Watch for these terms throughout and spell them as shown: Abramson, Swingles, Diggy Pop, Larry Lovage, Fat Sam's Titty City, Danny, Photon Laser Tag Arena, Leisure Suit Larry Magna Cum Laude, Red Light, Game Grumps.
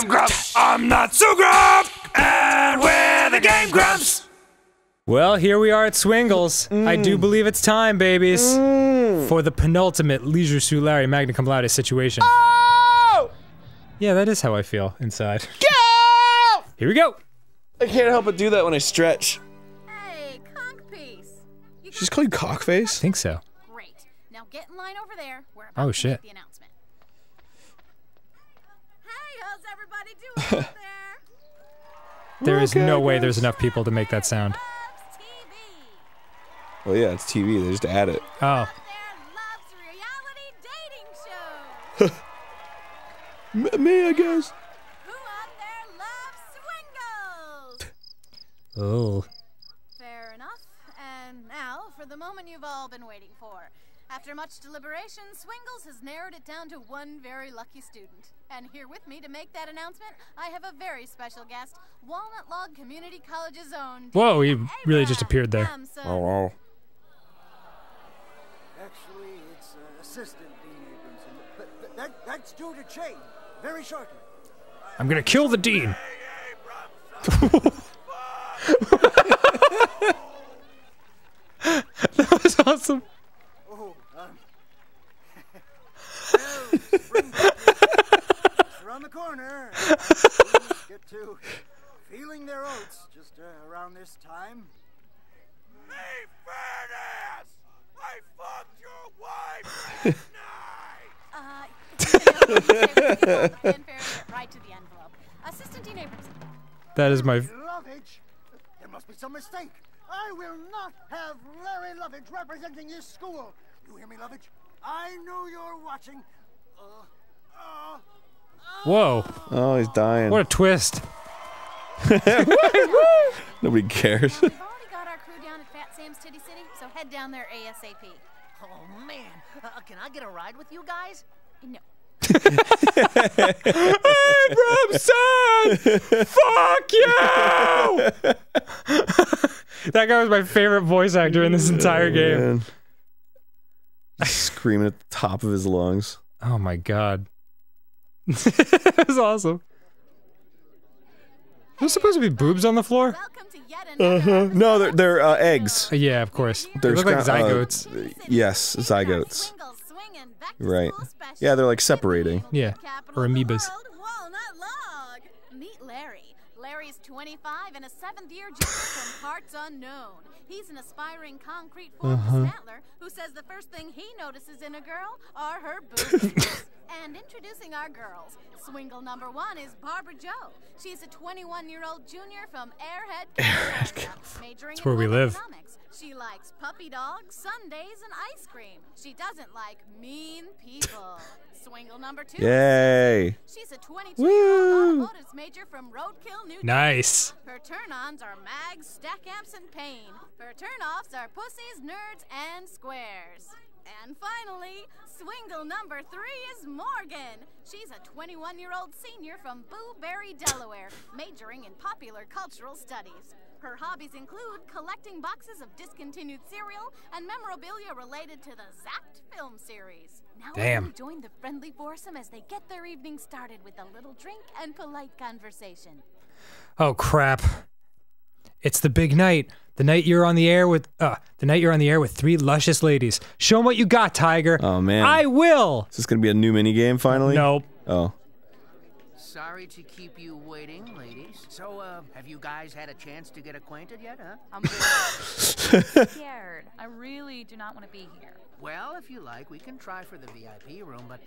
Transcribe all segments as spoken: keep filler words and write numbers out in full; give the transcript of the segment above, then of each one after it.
Game Grumps. I'm not so grump, and we're the Game Grumps. Well, here we are at Swingles. Mm. I do believe it's time, babies, mm. for the penultimate Leisure Suit Larry Magna Cum Laude situation. Oh! Yeah, that is how I feel inside. Go! Here we go. I can't help but do that when I stretch. Hey, cockface. She's called cockface. I think so. Great. Now get in line over there. We're about oh shit. The announcement. Hey, how's everybody doing out there? There is okay, no way there's enough people to make that sound. Well, yeah, it's T V. They just add it. Oh. Me, I guess. Who out there loves Swingles? Oh. Fair enough. And now for the moment you've all been waiting for. After much deliberation, Swingles has narrowed it down to one very lucky student. And here with me to make that announcement, I have a very special guest, Walnut Log Community College's own. Whoa, he really just appeared there. Oh, wow. Actually, it's uh, Assistant Dean Abramson, but, but that, that's due to change very shortly. I'm gonna kill the dean. That was awesome. Oh, um. Just around the corner. Uh, get to feeling their oats just uh, around this time. Me, Furnace! I fucked your wife! Uh, right to the envelope. Assistant Dean Abramson. That is my. Lovage. There must be some mistake. I will not have Larry Lovage representing this school. You hear me, Lovage? I know you're watching. Uh, uh, uh, Whoa! Oh, he's dying. What a twist! Nobody cares. Now, we've already got our crew down at Fat Sam's Titty City, so head down there ASAP. Oh man, uh, can I get a ride with you guys? No. Abramson! Fuck you! That guy was my favorite voice actor in this entire oh, game. Screaming at the top of his lungs. Oh my god. That was awesome. Hey, there's supposed to be boobs on the floor? To yet uh-huh. No, they're, they're uh, eggs. Yeah, of course. They're they look like zygotes. Uh, yes, zygotes. Right. Yeah, they're like separating. Yeah, or amoebas. Larry's twenty-five and a seventh-year junior from parts unknown. He's an aspiring concrete form snattler who says the first thing he notices in a girl are her boobs. And introducing our girls, Swingle number one is Barbara Jo. She's a twenty-one-year-old junior from Airhead, California, majoring That's where in we live. Economics. She likes puppy dogs, Sundays, and ice cream. She doesn't like mean people. Swingle number two. Yay! She's a twenty-two-year-old automotives major from Roadkill, New Jersey. Nice. Her turn-ons are mags, stack amps, and pain. Her turn-offs are pussies, nerds, and squares. And finally, Swingle number three is Morgan. She's a twenty-one-year-old senior from Boo Berry, Delaware, majoring in popular cultural studies. Her hobbies include collecting boxes of discontinued cereal and memorabilia related to the Zapped film series. Now we join the friendly foursome as they get their evening started with a little drink and polite conversation. Oh crap. It's the big night. The night you're on the air with, uh, the night you're on the air with three luscious ladies. Show them what you got, Tiger. Oh man, I will. Is this gonna be a new mini game finally? Nope. Oh. Sorry to keep you waiting, ladies. So, uh, have you guys had a chance to get acquainted yet? Huh? I'm scared. I really do not want to be here. Well, if you like, we can try for the V I P room, but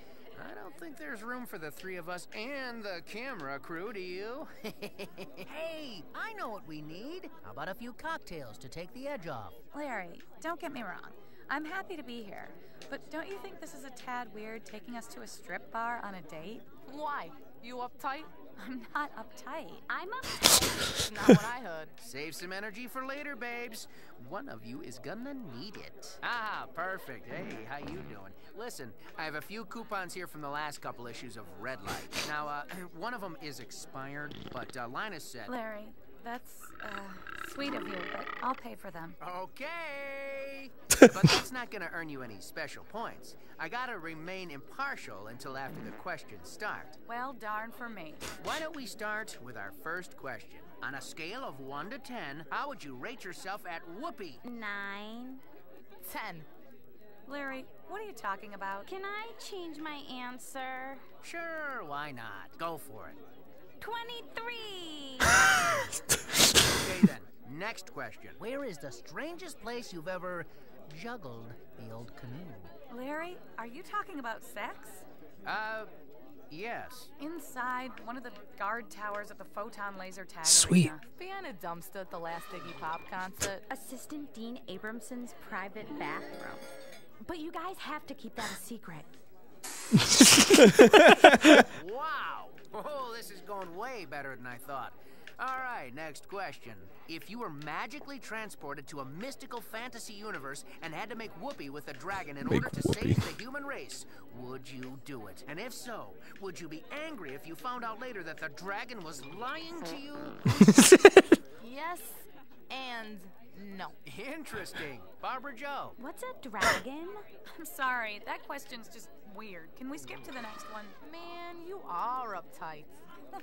I don't think there's room for the three of us and the camera crew, do you? Hey, I know what we need. How about a few cocktails to take the edge off? Larry, don't get me wrong. I'm happy to be here, but don't you think this is a tad weird taking us to a strip bar on a date? Why? You uptight? I'm not uptight. I'm uptight. Not what I heard. Save some energy for later, babes. One of you is gonna need it. Ah, perfect. Hey, how you doing? Listen, I have a few coupons here from the last couple issues of Red Light. Now, uh, one of them is expired, but uh, Linus said... Larry, That's uh, sweet of you, but I'll pay for them. Okay. But that's not going to earn you any special points. I got to remain impartial until after the questions start. Well, darn for me. Why don't we start with our first question? On a scale of one to ten, how would you rate yourself at Whoopi? Nine. Ten. Larry, what are you talking about? Can I change my answer? Sure, why not? Go for it. twenty-three! Okay then, next question. Where is the strangest place you've ever juggled the old canoe? Larry, are you talking about sex? Uh, yes. Inside one of the guard towers at the Photon Laser Tag Arena. Sweet. Behind a dumpster at the last Diggy Pop concert. Assistant Dean Abramson's private bathroom. But you guys have to keep that a secret. Wow. Oh, this is going way better than I thought. All right, next question. If you were magically transported to a mystical fantasy universe and had to make whoopee with a dragon in make order to whoopee. save the human race, would you do it? And if so, would you be angry if you found out later that the dragon was lying to you? Yes and no. Interesting. Barbara Jo. What's a dragon? I'm sorry, that question's just weird. Can we skip to the next one? Man, you are uptight.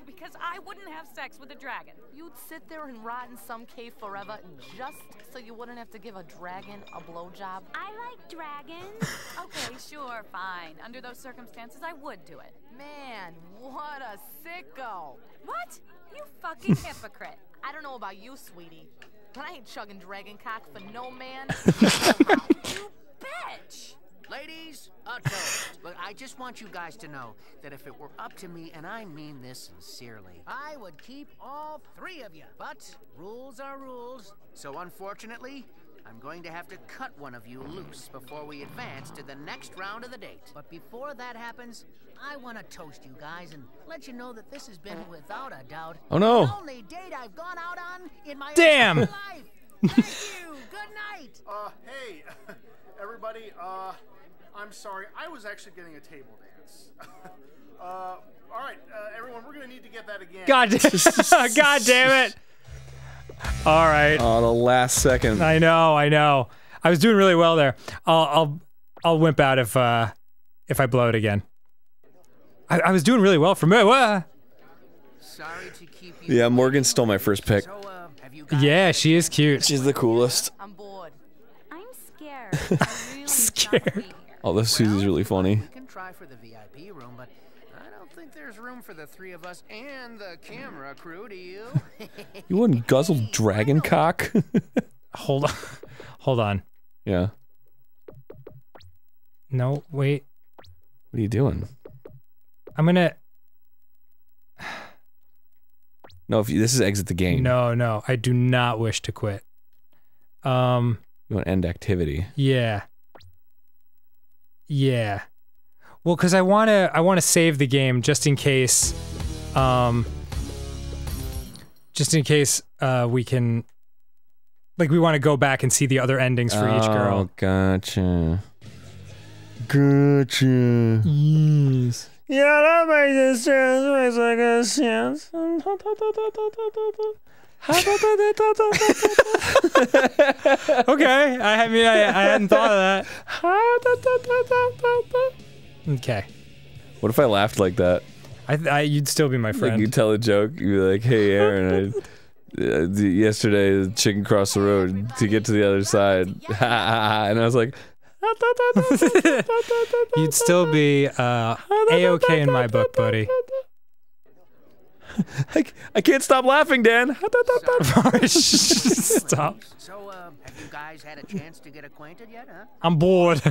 Because I wouldn't have sex with a dragon. You'd sit there and rot in some cave forever just so you wouldn't have to give a dragon a blowjob. I like dragons. Okay, sure, fine. Under those circumstances, I would do it. Man, what a sicko. What? You fucking hypocrite. I don't know about you, sweetie, but I ain't chugging dragon cock for no man. You bitch! Ladies, a toast. But I just want you guys to know that if it were up to me, and I mean this sincerely, I would keep all three of you. But rules are rules. So unfortunately, I'm going to have to cut one of you loose before we advance to the next round of the date. But before that happens, I want to toast you guys and let you know that this has been, without a doubt, oh no, the only date I've gone out on in my damn life. Thank you. Good night. Uh, hey, everybody. Uh. I'm sorry, I was actually getting a table dance. uh, all right, uh, everyone, we're gonna need to get that again. God, God damn it! All right. Oh, the last second. I know, I know. I was doing really well there. I'll, I'll, I'll wimp out if, uh, if I blow it again. I, I was doing really well for me. Sorry to keep you. Yeah, Morgan stole my first pick. So, uh, have you got yeah, she is cute. She's the coolest. I'm bored. I'm scared. I'm really scared. Oh, this Susie's really funny. We can try for the V I P room, but I don't think there's room for the three of us and the camera crew, do you? You wouldn't guzzle hey, dragon cock? Hold on. Hold on. Yeah. No, wait. What are you doing? I'm gonna... No, if you, this is exit the game. No, no. I do not wish to quit. Um... You want to end activity. Yeah. Yeah, well, because I want to I want to save the game just in case, um, just in case uh, we can, like, we want to go back and see the other endings for oh, each girl. Oh, gotcha, gotcha. Yes. Yeah, that makes sense. Makes sense. Okay, I mean, I, I hadn't thought of that. Okay. What if I laughed like that? I, I you'd still be my friend. Like, you tell a joke, you'd be like, "Hey, Aaron, I, uh, yesterday the chicken crossed the road to get to the other side," and I was like, "You'd still be uh, A-okay in my book, buddy." I, I can't stop laughing, Dan. Stop. So, uh, have you guys had a chance to get acquainted yet, huh? I'm bored.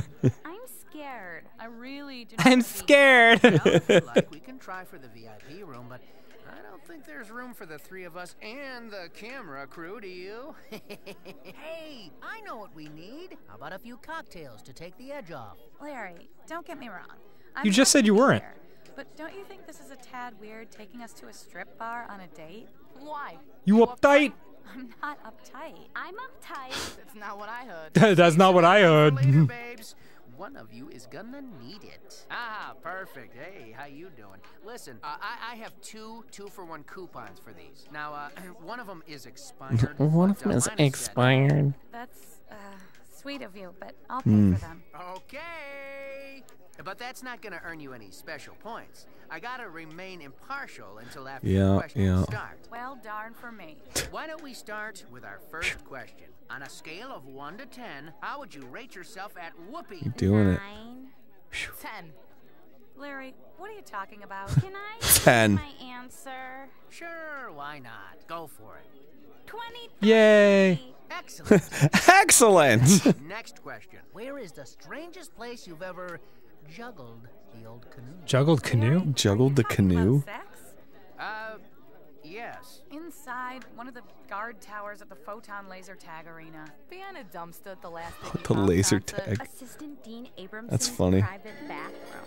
I'm scared. I really do. I'm scared. Like, we can try for the V I P room, but I don't think there's room for the three of us and the camera crew, do you? Hey, I know what we need. How about a few cocktails to take the edge off? Larry, don't get me wrong. I'm you just said you weren't. Scared. But don't you think this is a tad weird, taking us to a strip bar on a date? Why? You uptight? I'm not uptight. I'm uptight. That's not what I heard. That's not what I heard. Later, babes. one of you is gonna need it. Ah, perfect. Hey, how you doing? Listen, uh, I, I have two two-for-one coupons for these. Now, uh, one of them is expired. One of them is expired. That's, uh, sweet of you, but I'll pay mm. for them. Okay! But that's not gonna earn you any special points. I gotta remain impartial until after yeah, the questions yeah. start. Well, darn for me. Why don't we start with our first question? On a scale of one to ten, how would you rate yourself at whoopee? You're doing Nine. It. Ten. Larry, what are you talking about? Can I ten. My answer? Sure, why not? Go for it. Twenty. Yay. Excellent. Excellent. Next question. Where is the strangest place you've ever juggled the old canoe? Juggled canoe? Juggled the canoe? Uh, yes. Inside one of the guard towers at the Photon Laser Tag Arena. Beyond a dumpster at the last the laser tag. Assistant Dean Abramson's That's funny. Private bathroom.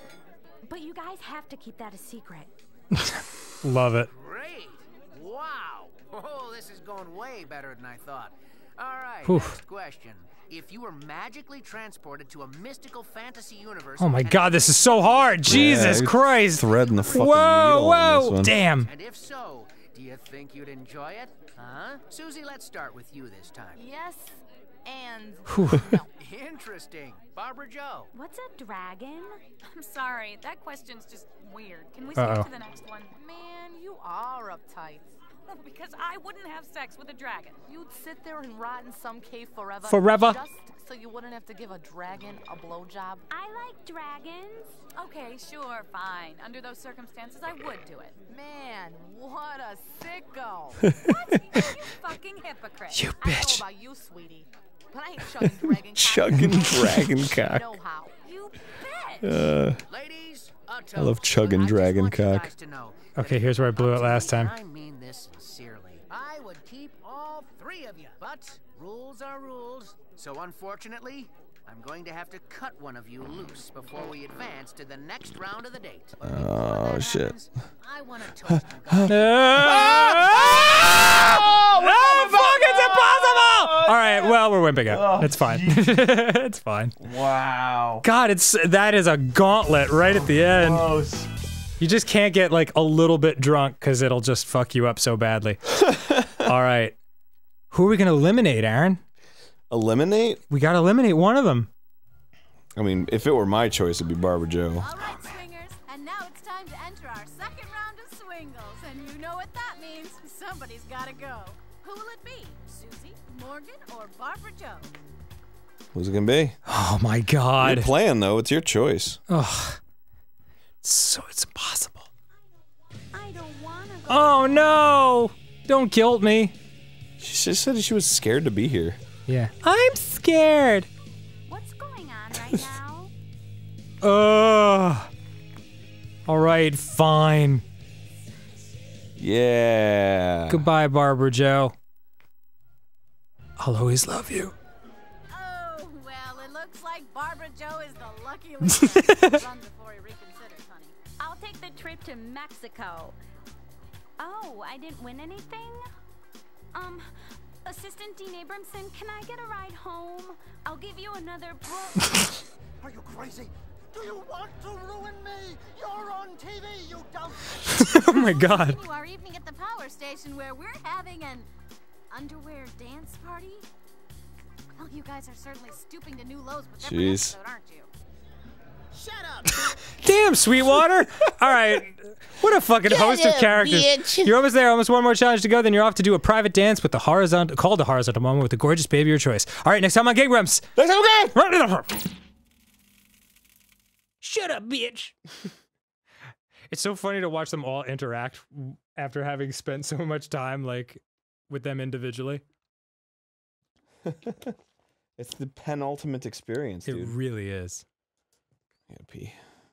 But you guys have to keep that a secret. Love it. Great. Wow. Oh, this is going way better than I thought. All right, next question. If you were magically transported to a mystical fantasy universe... Oh my god, this is so hard! Yeah, Jesus Christ! Threading the fucking whoa, needle whoa. On this one. Damn! And if so, do you think you'd enjoy it? Huh? Susie, let's start with you this time. Yes, and... no. Interesting. Barbara Jo. What's a dragon? I'm sorry, that question's just weird. Can we uh-oh. Skip to the next one? Man, you are uptight. Because I wouldn't have sex with a dragon. You'd sit there and rot in some cave forever. Forever. Just so you wouldn't have to give a dragon a blowjob. I like dragons. Okay, sure, fine. Under those circumstances, I would do it. Man, what a sicko. What? You fucking hypocrite. You bitch. I know about you, sweetie. But I ain't chugging dragon cock. Chugging dragon cock. You know how. You bitch. Uh, Ladies, I love chugging dragon cock. Okay, here's where I blew it last time. I mean this sincerely. I would keep all three of you, but rules are rules. So unfortunately, I'm going to have to cut one of you loose before we advance to the next round of the date. Oh shit! I want to toast you guys. No, fuck! It's impossible! All right, well, we're wimping out. It's fine. It's fine. Wow. God, it's that is a gauntlet right at the end. Gross. You just can't get like a little bit drunk because it'll just fuck you up so badly. All right. Who are we going to eliminate, Aaron? Eliminate? We got to eliminate one of them. I mean, if it were my choice, it'd be Barbara Jo. All right, swingers. And now it's time to enter our second round of swingles. And you know what that means. Somebody's got to go. Who will it be? Susie, Morgan, or Barbara Jo? Who's it going to be? Oh, my God. You're playing, though. It's your choice. Ugh. So it's impossible. I don't wanna go. Oh no! Don't guilt me. She just said she was scared to be here. Yeah. I'm scared. What's going on right now? Ugh. All right, fine. Yeah. Goodbye, Barbara Jo. I'll always love you. Oh well, it looks like Barbara Jo is the lucky one. The trip to Mexico. Oh, I didn't win anything? Um, Assistant Dean Abramson, can I get a ride home? I'll give you another bro. Are you crazy? Do you want to ruin me? You're on T V, you dumb. Oh my god. Our evening at the power station where we're having an underwear dance party? Well, you guys are certainly stooping to new lows with every episode, aren't you? Shut up. Damn, Sweetwater. All right. What a fucking Shut host up, of characters. Bitch. You're almost there. Almost one more challenge to go. Then you're off to do a private dance with the horizontal, called the horizontal moment with the gorgeous baby of your choice. All right. Next time on Game Grumps. Next time on Game Grumps. Shut up, bitch. It's so funny to watch them all interact after having spent so much time, like, with them individually. It's the penultimate experience, dude. It really is. P.